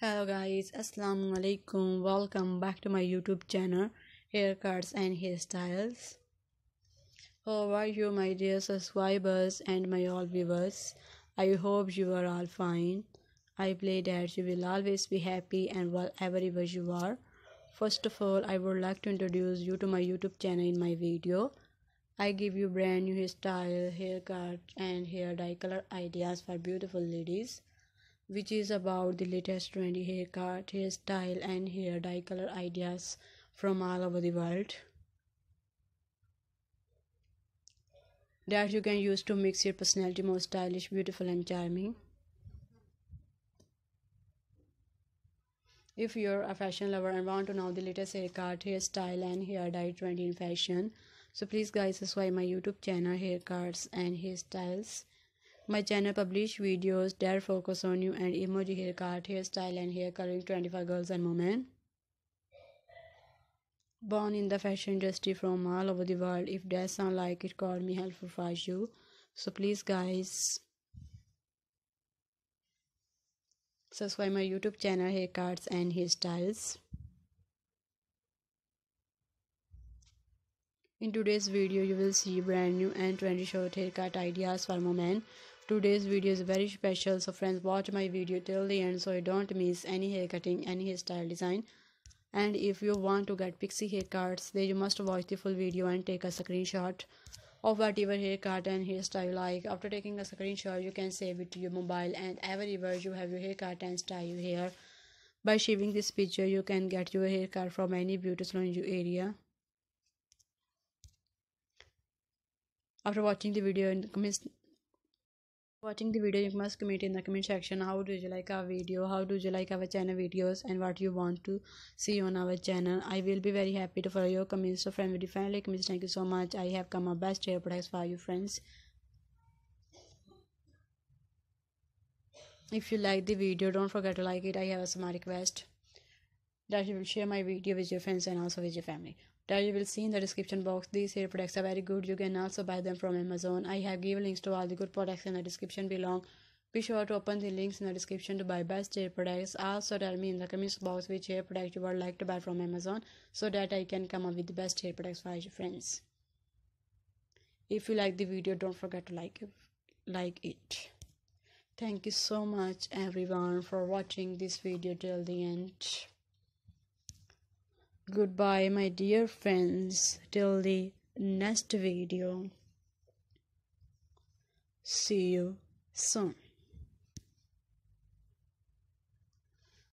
Hello guys, assalamu alaikum. Welcome back to my YouTube channel, Haircuts and Hairstyles. How are you, my dear subscribers and my all viewers? I hope you are all fine. I pray that you will always be happy and wherever you are. First of all, I would like to introduce you to my YouTube channel. In my video, I give you brand new hairstyle, haircut and hair dye color ideas for beautiful ladies, which is about the latest trendy haircut, hairstyle and hair dye color ideas from all over the world that you can use to make your personality more stylish, beautiful and charming. If you're a fashion lover and want to know the latest haircut, hairstyle and hair dye trend in fashion, so please guys, subscribe my YouTube channel, Haircuts and Hairstyles. My channel publish videos that focus on new and emerging haircut, hairstyle and hair coloring trend for girls and women born in the fashion industry from all over the world. If that sounds like it call me helpful for you, so please guys, subscribe my YouTube channel, Haircuts and Hairstyles. In today's video, you will see brand new and trendy short haircut ideas for women. Today's video is very special, so friends, watch my video till the end so you don't miss any haircutting, any hairstyle design. And if you want to get pixie haircuts, then you must watch the full video and take a screenshot of whatever haircut and hairstyle you like. After taking a screenshot, you can save it to your mobile, and everywhere you have your haircut and style your hair. By saving this picture, you can get your haircut from any beauty salon in your area. After watching the video, you must comment in the comment section how do you like our video, how do you like our channel videos, and what you want to see on our channel. I will be very happy to follow your comments. So friends, with friendly comments, thank you so much. I have come up best hair products for you friends. If you like the video, don't forget to like it. I have a small request that you will share my video with your friends and also with your family. That you will see in the description box. These hair products are very good. You can also buy them from Amazon. I have given links to all the good products in the description below. Be sure to open the links in the description to buy best hair products. Also tell me in the comments box which hair product you would like to buy from Amazon, so that I can come up with the best hair products for your friends. If you like the video, don't forget to like it. Thank you so much everyone for watching this video till the end. Goodbye my dear friends, till the next video. See you soon.